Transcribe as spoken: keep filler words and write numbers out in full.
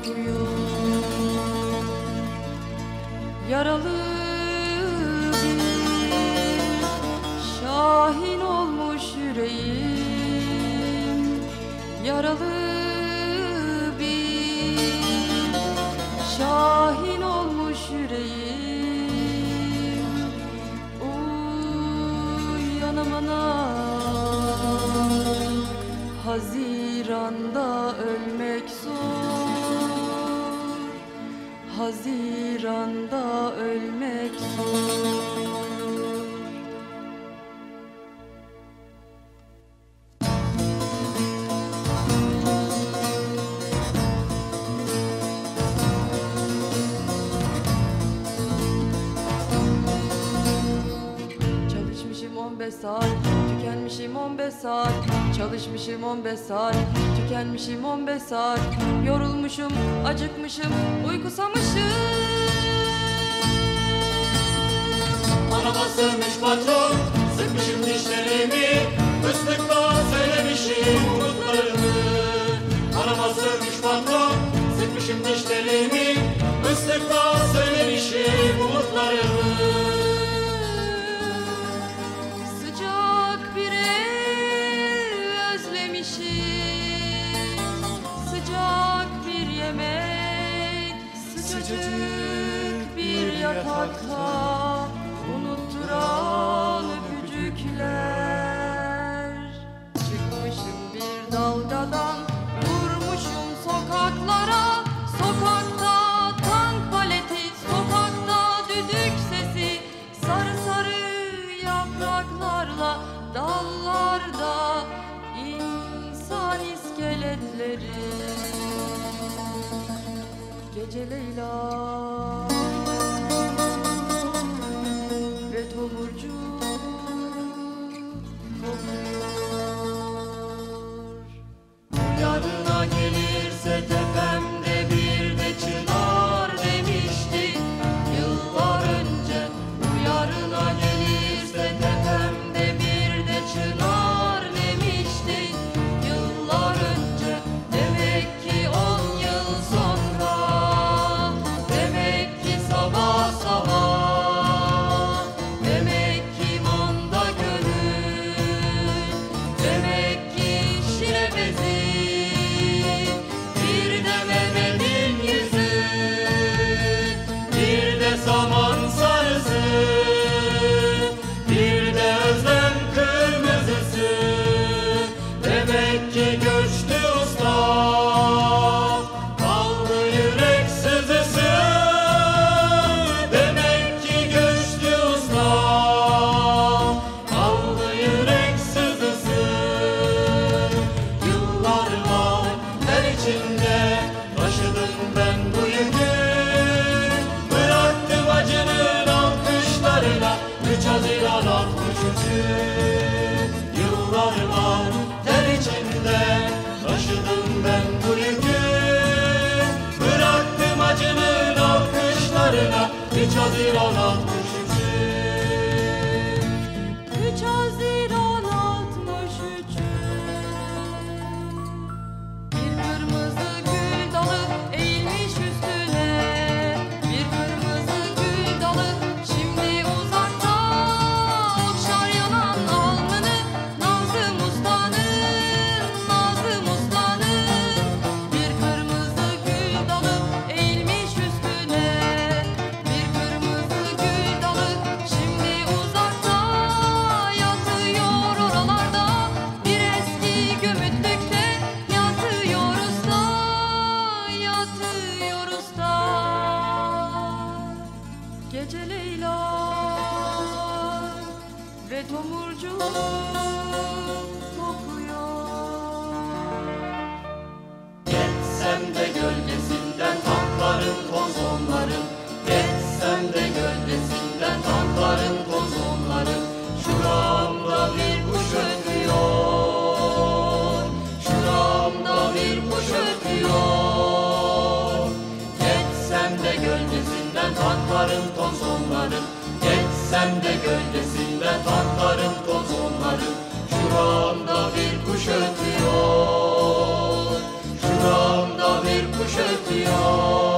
kokuyor. Yaralı bir şahin olmuş yüreğim, yaralı bir şahin olmuş yüreğim. Uy yanımına, Haziran'da ölmek zor, Haziran'da ölmek zor. Çalışmışım on beş saat, tükenmişim on beş saat, çalışmışım on beş saat, tükenmişim on beş saat, yorulmuşum, acıkmışım, uykusamışım. Araba sövmüş patron, sıkmışım dişlerimi, kıslıkta söylemişim umutlarımı. Araba sövmüş patron, sıkmışım dişlerimi, kıslıkta söylemişim umutlarımı. Sıcak bir yemek, sıcacık bir yatakta unutturan öpücükler. Çıkmışım bir dalgadan, vurmuşum sokaklara. Sokakta tank paleti, sokakta düdük sesi, sarı sarı yapraklarla dallarda iskeletleri. Gece Leyla ve tomurcu kokuyor. Yarına gelirse tepemde bir de çınar demişti yıllar önce. Yarına gelirse tepemde bir de çınar. Üç Haziran altmış üçü, Üç Haziran altmış üçü. Bir kırmızı gül dalı eğilmiş üstüne, bir kırmızı gül dalı şimdi uzakta. Okşar yanan alnını Nazım Usta'nın, Nazım Usta'nın. Bir kırmızı gül dalı eğilmiş üstüne, tomurcuk kokuyor. Geçsem de gölgesinden tankların kozonların, geçsem de gölgesinden tankların kozonların. Şuramda bir kuş ötüyor, şuramda bir kuş ötüyor. Geçsem de gölgesinden tankların kozonların, geçsem de gölgesinden tankların kozonları. Şuramda bir kuş ötüyor, şuramda bir kuş kuşatıyor.